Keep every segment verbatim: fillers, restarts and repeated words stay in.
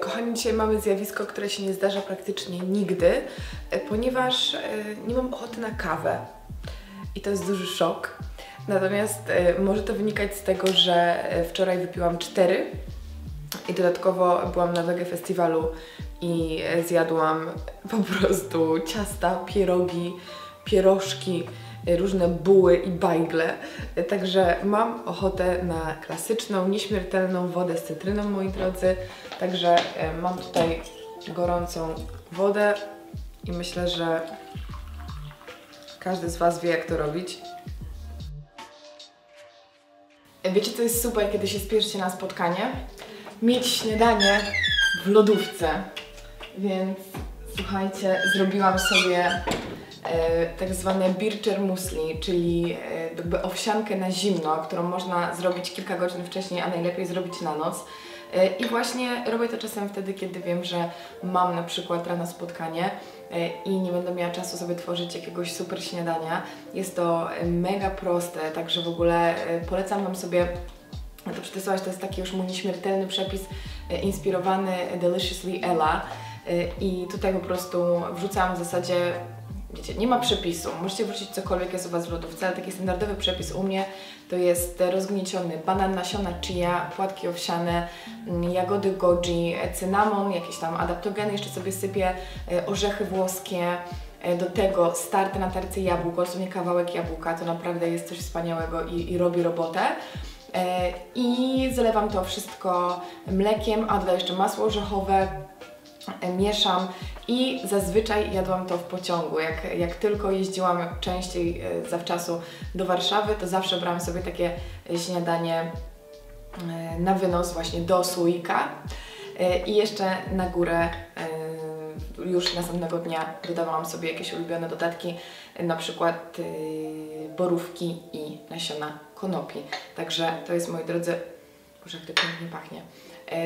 Kochani, dzisiaj mamy zjawisko, które się nie zdarza praktycznie nigdy, ponieważ nie mam ochoty na kawę i to jest duży szok. Natomiast może to wynikać z tego, że wczoraj wypiłam cztery i dodatkowo byłam na Wege Festiwalu i zjadłam po prostu ciasta, pierogi, pierożki, różne buły i bajgle. Także mam ochotę na klasyczną, nieśmiertelną wodę z cytryną, moi drodzy. Także mam tutaj gorącą wodę i myślę, że każdy z Was wie, jak to robić. Wiecie, co jest super, kiedy się spieszcie na spotkanie? Mieć śniadanie w lodówce. Więc słuchajcie, zrobiłam sobie E, tak zwane bircher muesli, czyli e, jakby owsiankę na zimno, którą można zrobić kilka godzin wcześniej, a najlepiej zrobić na noc. E, I właśnie robię to czasem wtedy, kiedy wiem, że mam na przykład rano spotkanie e, i nie będę miała czasu sobie tworzyć jakiegoś super śniadania. Jest to mega proste, także w ogóle e, polecam Wam sobie to przetestować. To jest taki już mój nieśmiertelny przepis e, inspirowany Deliciously Ella. E, I tutaj po prostu wrzucam w zasadzie, wiecie, nie ma przepisu, możecie wrzucić cokolwiek jest u Was w lodówce, ale taki standardowy przepis u mnie to jest rozgnieciony banan, nasiona chia, płatki owsiane, jagody goji, cynamon, jakieś tam adaptogeny, jeszcze sobie sypię orzechy włoskie, do tego starte na tarce jabłko, w sumie kawałek jabłka, to naprawdę jest coś wspaniałego i, i robi robotę. I zalewam to wszystko mlekiem, a dodaję jeszcze masło orzechowe, mieszam i zazwyczaj jadłam to w pociągu. Jak, jak tylko jeździłam częściej zawczasu do Warszawy, to zawsze brałam sobie takie śniadanie na wynos właśnie do słoika i jeszcze na górę już następnego dnia dodawałam sobie jakieś ulubione dodatki, na przykład borówki i nasiona konopi. Także to jest, moi drodzy, boże, jak to pięknie pachnie.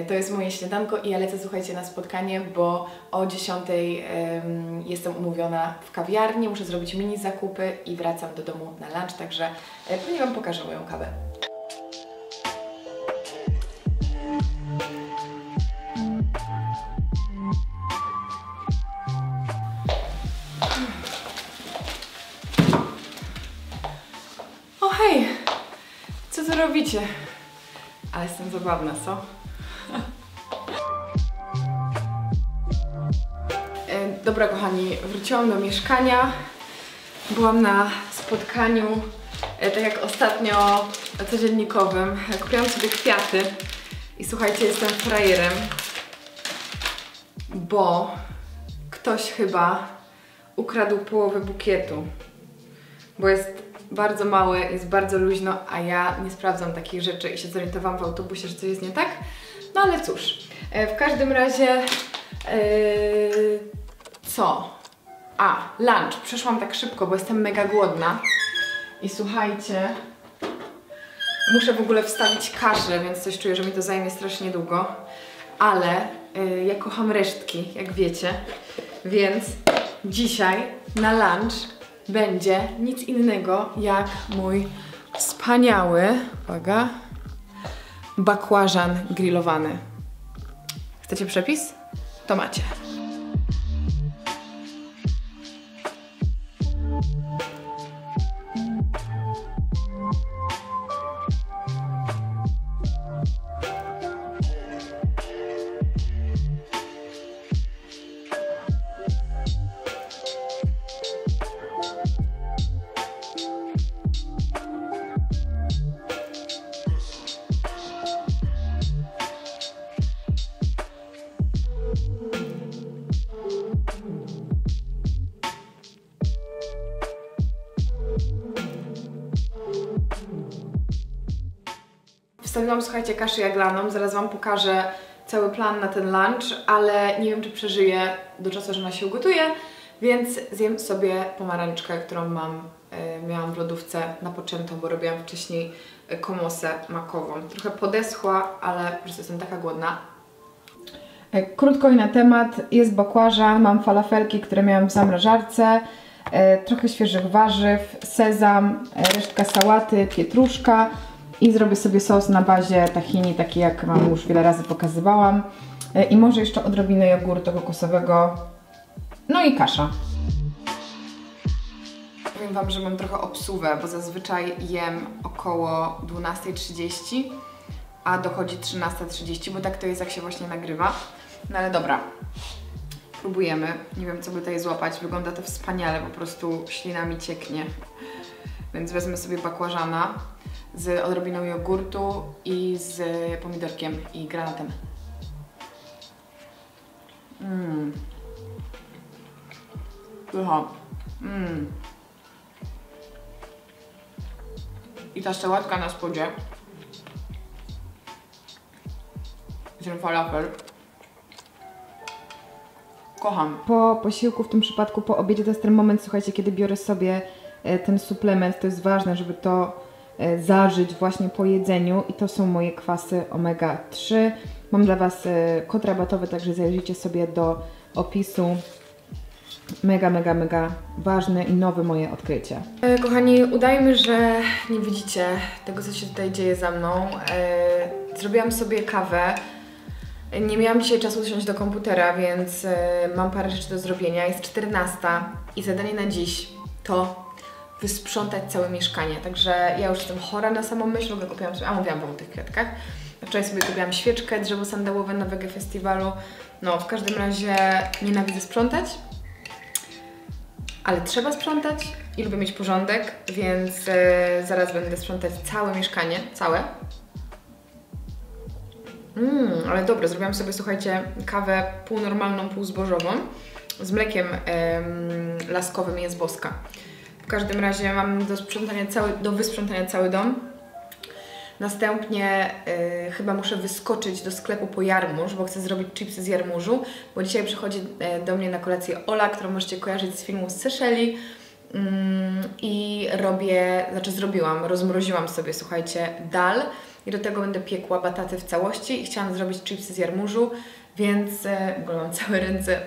To jest moje śniadanko i ja lecę, słuchajcie, na spotkanie, bo o dziesiątej um, jestem umówiona w kawiarni, muszę zrobić mini zakupy i wracam do domu na lunch, także pewnie Wam pokażę moją kawę. O hej! Co tu robicie? Ale jestem zabawna, co? Dobra, kochani, wróciłam do mieszkania, byłam na spotkaniu, tak jak ostatnio, codziennikowym. Kupiłam sobie kwiaty i słuchajcie, jestem frajerem, bo ktoś chyba ukradł połowę bukietu, bo jest bardzo mały, jest bardzo luźno, a ja nie sprawdzam takich rzeczy i się zorientowałam w autobusie, że coś jest nie tak. No ale cóż, w każdym razie yy, co? A, lunch. Przeszłam tak szybko, bo jestem mega głodna. I słuchajcie, muszę w ogóle wstawić kaszę, więc coś czuję, że mi to zajmie strasznie długo. Ale yy, ja kocham resztki, jak wiecie. Więc dzisiaj na lunch będzie nic innego jak mój wspaniały, uwaga, bakłażan grillowany. Chcecie przepis? To macie. Wstawiłam, słuchajcie, kaszę jaglaną, zaraz Wam pokażę cały plan na ten lunch, ale nie wiem, czy przeżyję do czasu, że ona się ugotuje, więc zjem sobie pomarańczkę, którą mam, y, miałam w lodówce napoczętą, bo robiłam wcześniej komosę makową. Trochę podeschła, ale po prostu jestem taka głodna. Krótko i na temat, jest bakłażan, mam falafelki, które miałam w zamrażarce, y, trochę świeżych warzyw, sezam, resztka sałaty, pietruszka. I zrobię sobie sos na bazie tahini, taki jak Wam już wiele razy pokazywałam. i może jeszcze odrobinę jogurtu kokosowego, no i kasza. Powiem Wam, że mam trochę obsuwę, bo zazwyczaj jem około dwunastej trzydzieści, a dochodzi trzynasta trzydzieści, bo tak to jest, jak się właśnie nagrywa. No ale dobra, próbujemy. Nie wiem, co by tutaj złapać. Wygląda to wspaniale, po prostu ślina mi cieknie. Więc wezmę sobie bakłażana z odrobiną jogurtu i z pomidorkiem i granatem. Mmm. Pycha. Mmm. I ta sałatka na spodzie. I ten falafel. Kocham. Po posiłku, w tym przypadku po obiedzie, to jest ten moment, słuchajcie, kiedy biorę sobie ten suplement. To jest ważne, żeby to zażyć właśnie po jedzeniu. I to są moje kwasy omega trzy. Mam dla Was kod rabatowy, także zajrzyjcie sobie do opisu. Mega, mega, mega ważne i nowe moje odkrycie. Kochani, udajmy, że nie widzicie tego, co się tutaj dzieje za mną. Zrobiłam sobie kawę. Nie miałam dzisiaj czasu usiąść do komputera, więc mam parę rzeczy do zrobienia. Jest czternasta i zadanie na dziś to wysprzątać całe mieszkanie. Także ja już jestem chora na samą myśl. W ogóle kupiłam sobie, a mówiłam Wam o tych kwiatkach. Wczoraj sobie kupiłam świeczkę, drzewo sandałowe na Wege Festiwalu. No, w każdym razie nienawidzę sprzątać. Ale trzeba sprzątać i lubię mieć porządek, więc e, zaraz będę sprzątać całe mieszkanie, całe. Mmm, ale dobre, zrobiłam sobie, słuchajcie, kawę półnormalną, półzbożową z mlekiem e, laskowym, jest boska. W każdym razie mam do sprzątania cały, do wysprzątania cały dom. Następnie e, chyba muszę wyskoczyć do sklepu po jarmuż, bo chcę zrobić chipsy z jarmużu, bo dzisiaj przychodzi e, do mnie na kolację Ola, którą możecie kojarzyć z filmu z Seszeli. Mm, I robię, znaczy zrobiłam, rozmroziłam sobie, słuchajcie, dal i do tego będę piekła bataty w całości i chciałam zrobić chipsy z jarmużu, więc e, w ogóle mam całe ręce,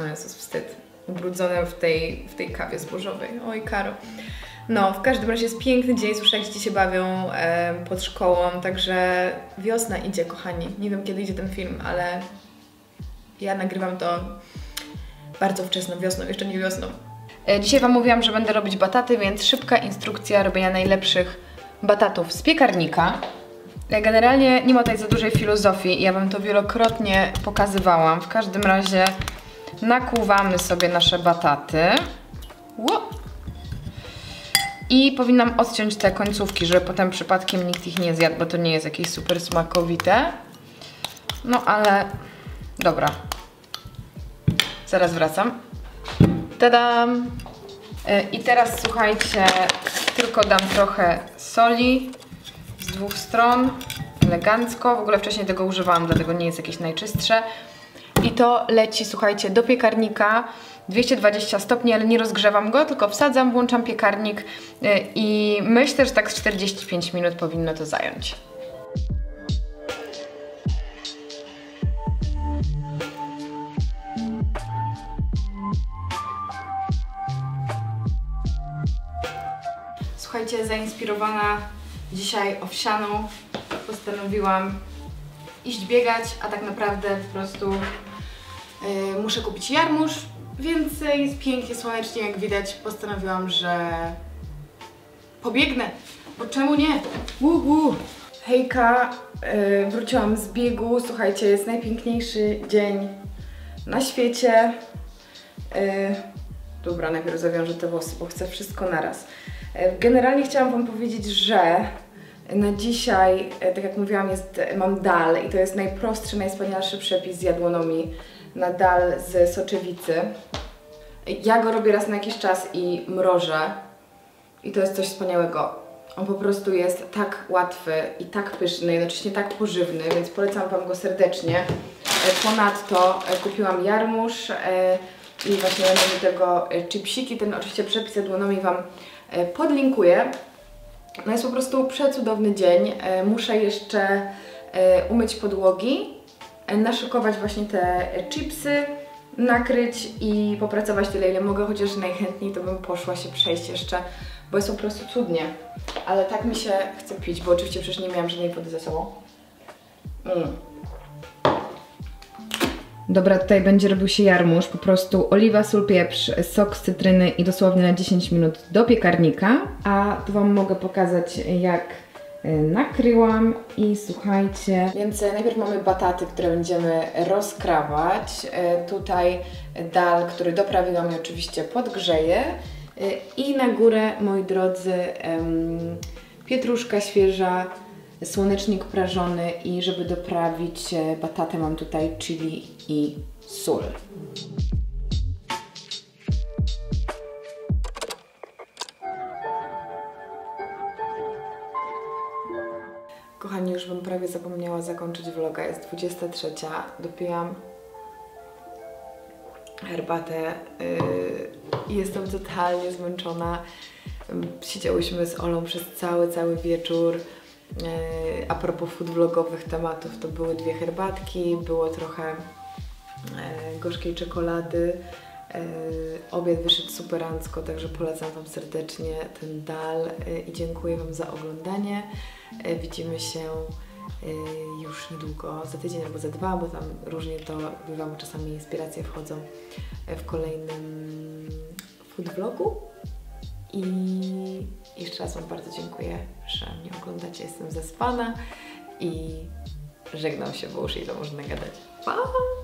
o Jezus, wstyd, ubrudzone w tej, w tej kawie zbożowej, oj Karo. No, w każdym razie jest piękny dzień, słyszę, jak dzieci się bawią e, pod szkołą, także wiosna idzie, kochani. Nie wiem, kiedy idzie ten film, ale ja nagrywam to bardzo wczesno, wiosną, jeszcze nie wiosną. E, dzisiaj Wam mówiłam, że będę robić bataty, więc szybka instrukcja robienia najlepszych batatów z piekarnika. E, generalnie nie ma tutaj za dużej filozofii, ja Wam to wielokrotnie pokazywałam. W każdym razie nakłuwamy sobie nasze bataty. Ło! I powinnam odciąć te końcówki, żeby potem przypadkiem nikt ich nie zjadł, bo to nie jest jakieś super smakowite. No ale dobra. Zaraz wracam. Tadam! I teraz słuchajcie, tylko dam trochę soli z dwóch stron. Elegancko. W ogóle wcześniej tego używałam, dlatego nie jest jakieś najczystsze. I to leci, słuchajcie, do piekarnika. dwieście dwadzieścia stopni, ale nie rozgrzewam go, tylko wsadzam, włączam piekarnik i myślę, że tak z czterdzieści pięć minut powinno to zająć. Słuchajcie, zainspirowana dzisiaj owsianą postanowiłam iść biegać, a tak naprawdę po prostu yy, muszę kupić jarmuż. Więc jest pięknie, słonecznie, jak widać. Postanowiłam, że pobiegnę, bo czemu nie? Uhu. Hejka, yy, wróciłam z biegu. Słuchajcie, jest najpiękniejszy dzień na świecie. Yy, dobra, najpierw zawiążę te włosy, bo chcę wszystko naraz. Yy, generalnie chciałam Wam powiedzieć, że na dzisiaj, yy, tak jak mówiłam, jest, mam dal i to jest najprostszy, najwspanialszy przepis z Jadłonomii. Na dal z soczewicy. Ja go robię raz na jakiś czas i mrożę. I to jest coś wspaniałego. On po prostu jest tak łatwy i tak pyszny, jednocześnie tak pożywny, więc polecam Wam go serdecznie. Ponadto kupiłam jarmuż i właśnie będę do tego chipsiki. Ten oczywiście przepis Jadłonomii Wam podlinkuję. No jest po prostu przecudowny dzień. Muszę jeszcze umyć podłogi, naszykować właśnie te chipsy, nakryć i popracować tyle, ile mogę, chociaż najchętniej to bym poszła się przejść jeszcze, bo jest po prostu cudnie. Ale tak mi się chce pić, bo oczywiście przecież nie miałam żadnej wody ze sobą. Mm. Dobra, tutaj będzie robił się jarmuż, po prostu oliwa, sól, pieprz, sok z cytryny i dosłownie na dziesięć minut do piekarnika. A tu Wam mogę pokazać, jak nakryłam. I słuchajcie, więc najpierw mamy bataty, które będziemy rozkrawać. Tutaj dal, który doprawiłam i oczywiście podgrzeję. I na górę, moi drodzy, pietruszka świeża, słonecznik prażony i żeby doprawić batatę, mam tutaj chili i sól. Kochani, już bym prawie zapomniała zakończyć vloga, jest dwudziesta trzecia. Dopijam herbatę, yy, jestem totalnie zmęczona. Siedziałyśmy z Olą przez cały, cały wieczór. A propos food vlogowych tematów, to były dwie herbatki, było trochę gorzkiej czekolady. Obiad wyszedł superancko, także polecam Wam serdecznie ten dal i dziękuję Wam za oglądanie. Widzimy się już niedługo, za tydzień albo za dwa, bo tam różnie to bywa, bo czasami inspiracje wchodzą w kolejnym food vlogu. I jeszcze raz Wam bardzo dziękuję, że mnie oglądacie, jestem zaspana i żegnam się, bo już jej to można nagadać. Pa!